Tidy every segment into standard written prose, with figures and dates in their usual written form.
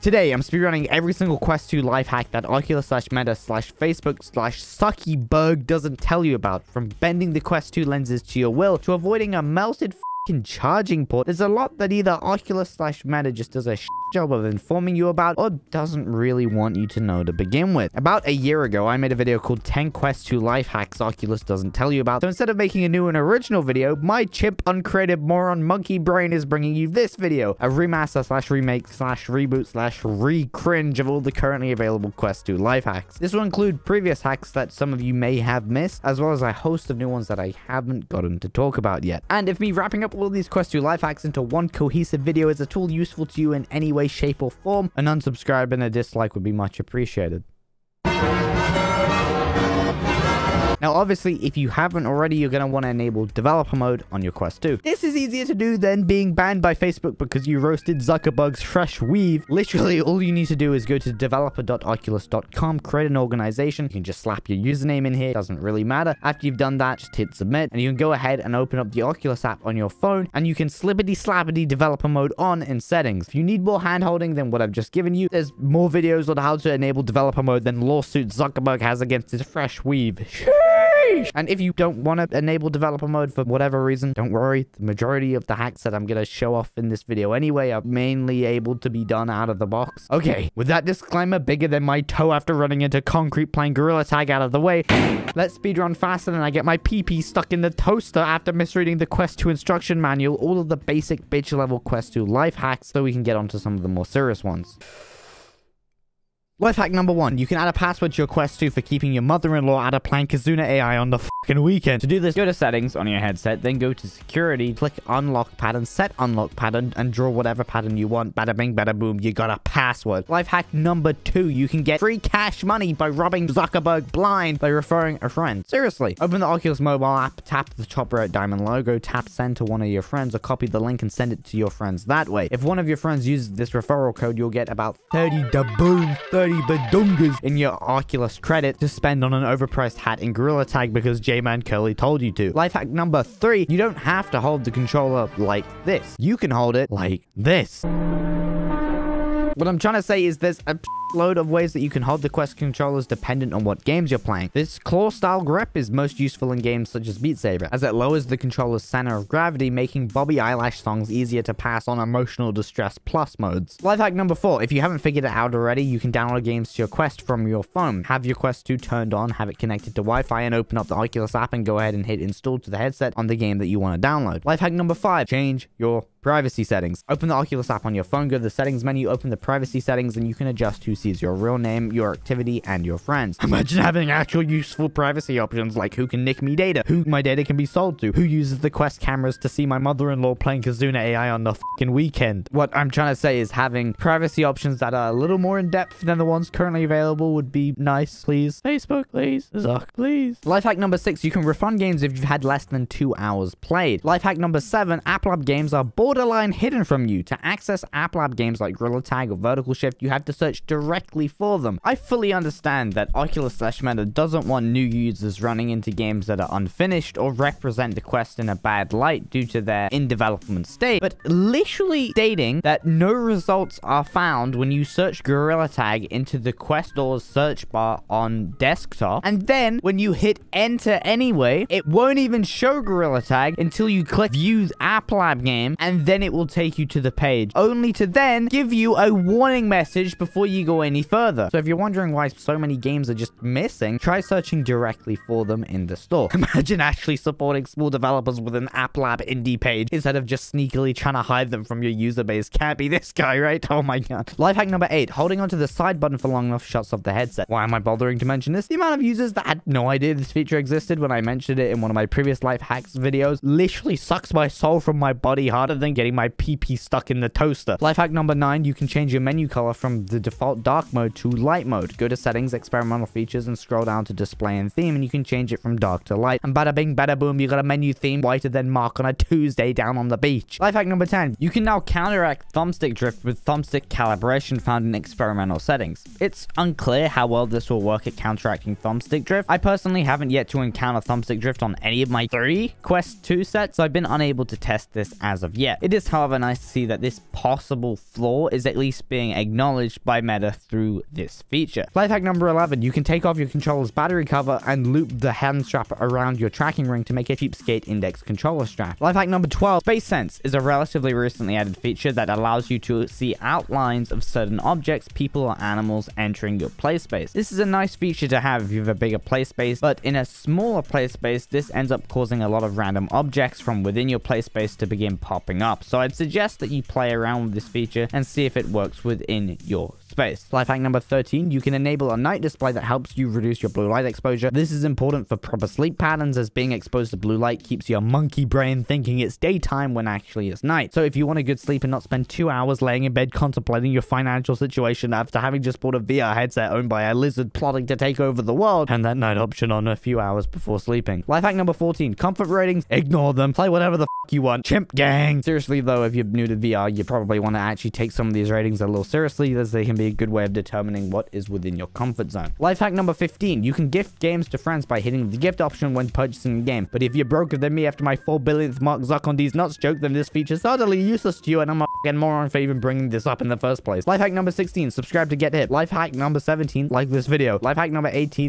Today, I'm speedrunning every single Quest 2 life hack that Oculus/Meta/Facebook/Suckybug doesn't tell you about. From bending the Quest 2 lenses to your will, to avoiding a melted f***ing charging port, there's a lot that either Oculus/Meta just does a shit job of informing you about, or doesn't really want you to know to begin with. About a year ago, I made a video called 10 Quest 2 life hacks Oculus doesn't tell you about, so instead of making a new and original video, my chimp uncreative moron monkey brain is bringing you this video, a remaster/remake/reboot/re-cringe of all the currently available Quest 2 life hacks. This will include previous hacks that some of you may have missed, as well as a host of new ones that I haven't gotten to talk about yet. And if me wrapping up all these Quest 2 life hacks into one cohesive video is at all useful to you in any way, shape or form, an unsubscribe and a dislike would be much appreciated. Now, obviously, if you haven't already, you're going to want to enable developer mode on your Quest 2. This is easier to do than being banned by Facebook because you roasted Zuckerberg's fresh weave. Literally, all you need to do is go to developer.oculus.com, create an organization. You can just slap your username in here. It doesn't really matter. After you've done that, just hit submit, and you can go ahead and open up the Oculus app on your phone, and you can slippity-slappity developer mode on in settings. If you need more hand-holding than what I've just given you, there's more videos on how to enable developer mode than lawsuit Zuckerberg has against his fresh weave. And if you don't want to enable developer mode for whatever reason, don't worry. The majority of the hacks that I'm going to show off in this video anyway are mainly able to be done out of the box. Okay, with that disclaimer bigger than my toe after running into concrete playing Gorilla Tag out of the way, let's speedrun faster than I get my pee-pee stuck in the toaster after misreading the Quest 2 instruction manual, all of the basic bitch level Quest 2 life hacks, so we can get onto some of the more serious ones. Life hack number one, you can add a password to your Quest 2 for keeping your mother-in-law out of playing Kazuna AI on the fucking weekend. To do this, go to settings on your headset, then go to security, click unlock pattern, set unlock pattern, and draw whatever pattern you want. Bada bing, bada boom, you got a password. Life hack number two, you can get free cash money by robbing Zuckerberg blind by referring a friend. Seriously, open the Oculus mobile app, tap the top right diamond logo, tap send to one of your friends, or copy the link and send it to your friends that way. If one of your friends uses this referral code, you'll get about 30 da boom, 30 badungas in your Oculus credit to spend on an overpriced hat in Gorilla Tag because J-Man Curly told you to. Life hack number three, you don't have to hold the controller like this. You can hold it like this. What I'm trying to say is there's a load of ways that you can hold the Quest controllers dependent on what games you're playing. This claw-style grip is most useful in games such as Beat Saber, as it lowers the controller's center of gravity, making Billie Eilish songs easier to pass on emotional distress plus modes. Lifehack number four, if you haven't figured it out already, you can download games to your Quest from your phone. Have your Quest 2 turned on, have it connected to Wi-Fi, and open up the Oculus app and go ahead and hit install to the headset on the game that you want to download. Lifehack number five, change your privacy settings. Open the Oculus app on your phone, go to the settings menu, open the privacy settings, and you can adjust who sees your real name, your activity, and your friends. Imagine having actual useful privacy options like who can nick me data, who my data can be sold to, who uses the Quest cameras to see my mother-in-law playing Kazuna AI on the fucking weekend. What I'm trying to say is having privacy options that are a little more in-depth than the ones currently available would be nice, please. Facebook, please. Zuck, please. Lifehack number six, you can refund games if you've had less than 2 hours played. Lifehack number seven, App Lab games are borderline hidden from you. To access App Lab games like Gorilla Tag or Vertical Shift, you have to search directly for them. I fully understand that Oculus/Meta doesn't want new users running into games that are unfinished or represent the Quest in a bad light due to their in-development state, but literally stating that no results are found when you search Gorilla Tag into the Quest door's search bar on desktop, and then when you hit enter anyway, it won't even show Gorilla Tag until you click View App Lab Game, and then it will take you to the page, only to then give you a warning message before you go any further. So if you're wondering why so many games are just missing, try searching directly for them in the store. Imagine actually supporting small developers with an App Lab indie page instead of just sneakily trying to hide them from your user base. Can't be this guy, right? Oh my god. Lifehack number eight, holding onto the side button for long enough shuts off the headset. Why am I bothering to mention this? The amount of users that had no idea this feature existed when I mentioned it in one of my previous life hacks videos literally sucks my soul from my body harder than getting my pee-pee stuck in the toaster. Lifehack number nine, you can change your menu color from the default dark mode to light mode. Go to settings, experimental features, and scroll down to display and theme, and you can change it from dark to light. And bada bing, bada boom, you got a menu theme whiter than Mark on a Tuesday down on the beach. Life hack number 10. You can now counteract thumbstick drift with thumbstick calibration found in experimental settings. It's unclear how well this will work at counteracting thumbstick drift. I personally haven't yet to encounter thumbstick drift on any of my 3 Quest 2 sets, so I've been unable to test this as of yet. It is, however, nice to see that this possible flaw is at least being acknowledged by Meta through this feature. Life hack number 11. You can take off your controller's battery cover and loop the hand strap around your tracking ring to make a cheapskate Index controller strap. Life hack number 12. Space Sense is a relatively recently added feature that allows you to see outlines of certain objects, people, or animals entering your play space. This is a nice feature to have if you have a bigger play space, but in a smaller play space, this ends up causing a lot of random objects from within your play space to begin popping up. So I'd suggest that you play around with this feature and see if it works within your space. Life hack number 13, you can enable a night display that helps you reduce your blue light exposure. This is important for proper sleep patterns, as being exposed to blue light keeps your monkey brain thinking it's daytime when actually it's night. So if you want a good sleep and not spend 2 hours laying in bed contemplating your financial situation after having just bought a VR headset owned by a lizard plotting to take over the world, and that night option on a few hours before sleeping. Life hack number 14, comfort ratings, ignore them, play whatever the f you want, chimp gang. Seriously though, if you're new to VR, you probably want to actually take some of these ratings a little seriously, as they can be a good way of determining what is within your comfort zone. Life hack number 15, you can gift games to friends by hitting the gift option when purchasing a game. But if you're broker than me after my 4 billionth Mark Zuck on these nuts joke, then this feature's utterly useless to you, and I'm a f***ing moron for even bringing this up in the first place. Life hack number 16, subscribe to GetHip. Life hack number 17, like this video. Life hack number 18,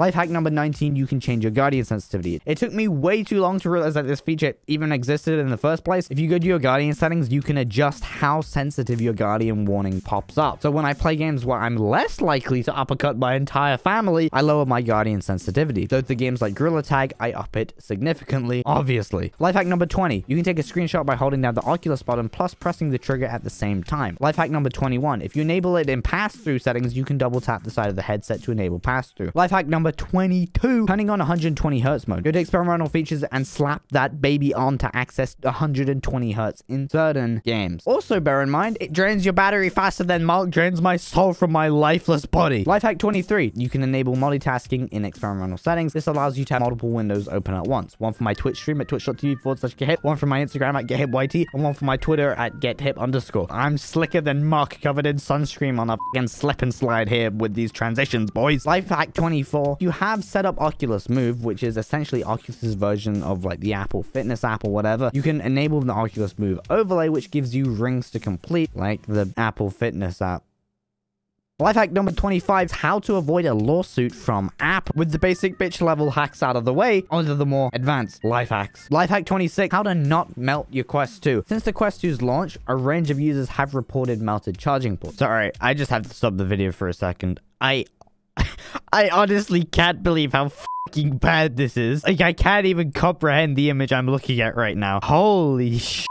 Life hack number 19, you can change your guardian sensitivity. It took me way too long to realize that this feature even existed in the first place. If you go to your guardian settings, you can adjust how sensitive your guardian warning pops up. So when I play games where I'm less likely to uppercut my entire family, I lower my guardian sensitivity. Though the games like Gorilla Tag, I up it significantly, obviously. Life hack number 20, you can take a screenshot by holding down the Oculus button plus pressing the trigger at the same time. Life hack number 21, if you enable it in pass-through settings, you can double tap the side of the headset to enable pass-through. Life hack number 22, turning on 120Hz mode. Go to experimental features and slap that baby on to access 120Hz in certain games. Also bear in mind, it drains your battery faster than Mark drains my soul from my lifeless body. Life hack 23, you can enable multitasking in experimental settings. This allows you to have multiple windows open at once. One for my Twitch stream at twitch.tv/gethip, one for my Instagram at GetHipYT, and one for my Twitter at GetHip_. I'm slicker than Mark covered in sunscreen on a fucking slip and slide here with these transitions, boys. Life hack 24, you have set up Oculus Move, which is essentially Oculus's version of like the Apple Fitness app or whatever. You can enable the Oculus Move overlay, which gives you rings to complete like the Apple Fitness app. Life hack number 25 is how to avoid a lawsuit from app. With the basic bitch level hacks out of the way, onto the more advanced life hacks. Life hack 26, how to not melt your Quest 2. Since the Quest 2's launch, a range of users have reported melted charging ports. Sorry, I just have to stop the video for a second. I honestly can't believe how fucking bad this is. Like, I can't even comprehend the image I'm looking at right now. Holy shit.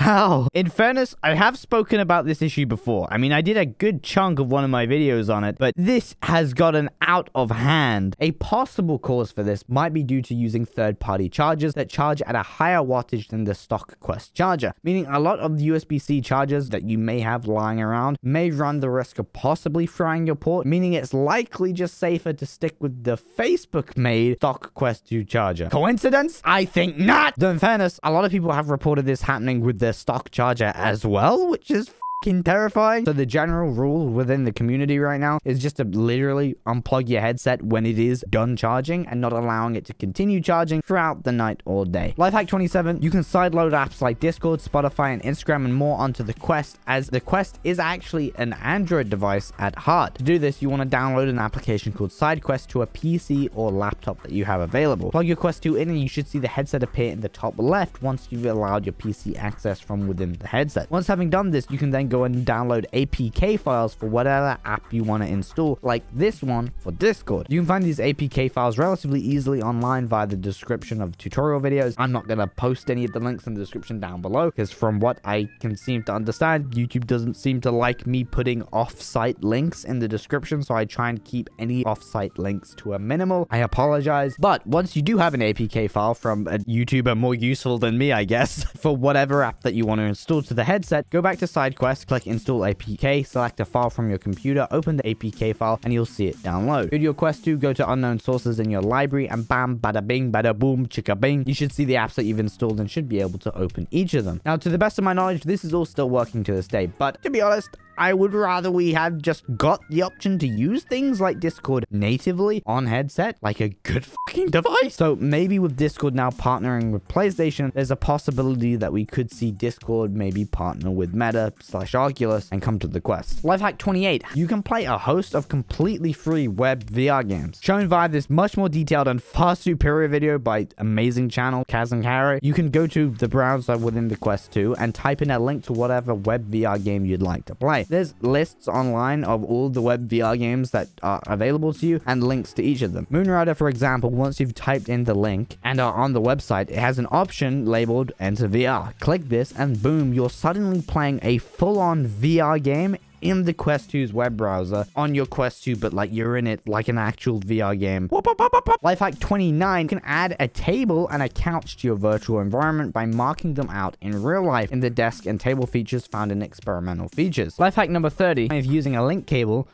How? In fairness, I have spoken about this issue before. I mean, I did a good chunk of one of my videos on it, but this has gotten out of hand. A possible cause for this might be due to using third-party chargers that charge at a higher wattage than the stock Quest charger, meaning a lot of the USB-C chargers that you may have lying around may run the risk of possibly frying your port, meaning it's likely just safer to stick with the Facebook-made stock Quest 2 charger. Coincidence? I think not! Though in fairness, a lot of people have reported this happening with their stock charger as well, which is fucking terrifying. So the general rule within the community right now is just to literally unplug your headset when it is done charging and not allowing it to continue charging throughout the night or day. Life hack 27, you can sideload apps like Discord, Spotify, and Instagram and more onto the Quest, as the Quest is actually an Android device at heart. To do this, you want to download an application called SideQuest to a PC or laptop that you have available. Plug your Quest 2 in and you should see the headset appear in the top left once you've allowed your PC access from within the headset. Once having done this, you can then go and download APK files for whatever app you want to install, like this one for Discord. You can find these APK files relatively easily online via the description of tutorial videos. I'm not going to post any of the links in the description down below, because from what I can seem to understand, YouTube doesn't seem to like me putting off-site links in the description, so I try and keep any off-site links to a minimal. I apologize, but once you do have an APK file from a YouTuber more useful than me, I guess, for whatever app that you want to install to the headset, go back to SideQuest device, click install APK, select a file from your computer, open the APK file, and you'll see it download. Go to your Quest 2, go to unknown sources in your library, and bam, bada bing, bada boom, chicka bing. You should see the apps that you've installed and should be able to open each of them. Now, to the best of my knowledge, this is all still working to this day, but to be honest, I would rather we had just got the option to use things like Discord natively on headset, like a good fucking device. So maybe with Discord now partnering with PlayStation, there's a possibility that we could see Discord maybe partner with Meta / Oculus and come to the Quest. Lifehack 28. You can play a host of completely free web VR games. Shown via this much more detailed and far superior video by amazing channel, Kaz and Harry. You can go to the browser within the Quest 2 and type in a link to whatever web VR game you'd like to play. There's lists online of all the web VR games that are available to you and links to each of them. Moonrider, for example, once you've typed in the link and are on the website, it has an option labeled Enter VR. Click this and boom, you're suddenly playing a full-on VR game in the Quest 2's web browser on your Quest 2, but like you're in it like an actual VR game. Lifehack 29, you can add a table and a couch to your virtual environment by marking them out in real life in the desk and table features found in experimental features. Lifehack number 30, if using a link cable,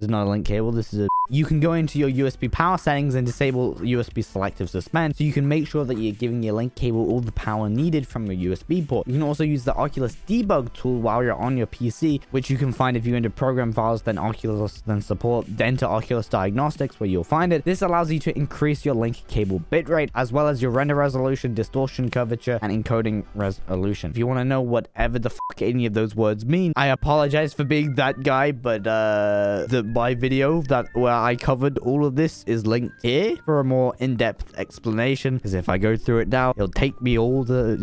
this is not a link cable, this is a... You can go into your USB power settings and disable USB selective suspend, so you can make sure that you're giving your link cable all the power needed from your USB port. You can also use the Oculus debug tool while you're on your PC, which you can find if you enter program files, then Oculus, then support, then to Oculus Diagnostics, where you'll find it. This allows you to increase your link cable bitrate, as well as your render resolution, distortion curvature, and encoding resolution. If you want to know whatever the fuck any of those words mean, I apologize for being that guy, but my video that I covered all of this is linked here for a more in-depth explanation, because if I go through it now, it'll take me the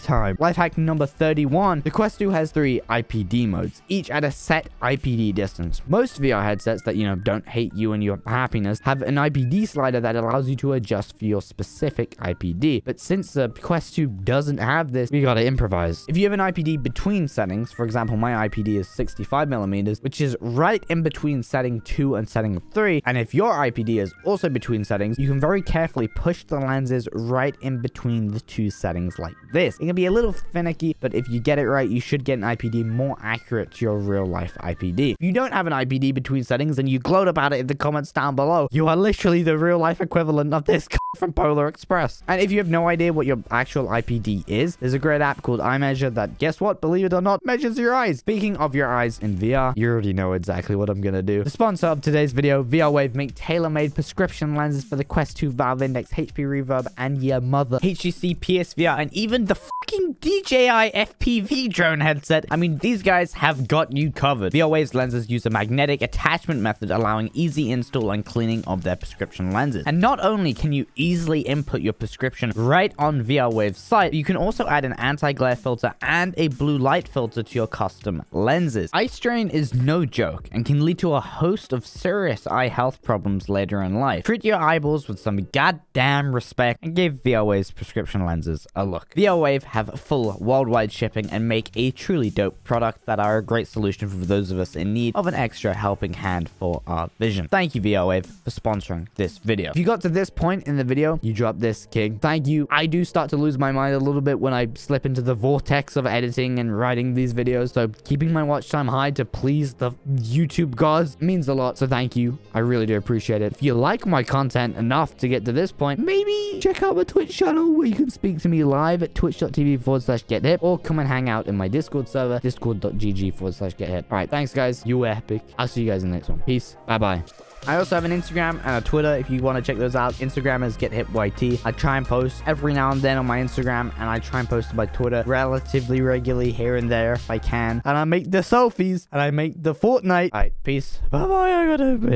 time. Lifehack number 31. The Quest 2 has 3 IPD modes, each at a set IPD distance. Most VR headsets that, you know, don't hate you and your happiness have an IPD slider that allows you to adjust for your specific IPD. But since the Quest 2 doesn't have this, we gotta improvise. If you have an IPD between settings, for example, my IPD is 65mm, which is right in between setting 2 and setting 3, and if your IPD is also between settings, you can very carefully push the lenses right in between the two settings like this. It can be a little finicky, but if you get it right, you should get an IPD more accurate to your real life IPD. If you don't have an IPD between settings and you gloat about it in the comments down below, you are literally the real life equivalent of this from Polar Express. And if you have no idea what your actual IPD is, there's a great app called Eye Measure that, guess what, believe it or not, measures your eyes. Speaking of your eyes in VR, you already know exactly what I'm gonna do. The sponsor of today's video, VR Wave, make tailor-made prescription lenses for the Quest 2, Valve Index, HP Reverb, and your mother, HTC PSVR, and even the fucking DJI FPV drone headset. I mean, these guys have got you covered. VR Wave's lenses use a magnetic attachment method, allowing easy install and cleaning of their prescription lenses. And not only can you easily input your prescription right on VR Wave's site, you can also add an anti-glare filter and a blue light filter to your custom lenses. Eye strain is no joke and can lead to a host of serious eye health problems later in life. Treat your eyeballs with some goddamn respect and give VR Wave's prescription lenses a look. VR Wave have full worldwide shipping and make a truly dope product that are a great solution for those of us in need of an extra helping hand for our vision. Thank you, VR Wave, for sponsoring this video. If you got to this point in the video, you dropped this, king. Thank you. I do start to lose my mind a little bit when I slip into the vortex of editing and writing these videos, so keeping my watch time high to please the YouTube gods means a lot, so thank you. I really do appreciate it. If you like my content enough to get to this point, maybe check out my Twitch channel where you can speak to me live at twitch.tv/GetHip, or come and hang out in my Discord server, discord.gg/GetHip. All right, thanks guys. You were epic. I'll see you guys in the next one. Peace. Bye-bye. I also have an Instagram and a Twitter if you want to check those out. Instagram is GetHipYT. I try and post every now and then on my Instagram, and I try and post on my Twitter relatively regularly here and there if I can. And I make the selfies, and I make the Fortnite. All right, peace. Bye-bye.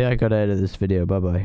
I gotta edit this video. Bye-bye.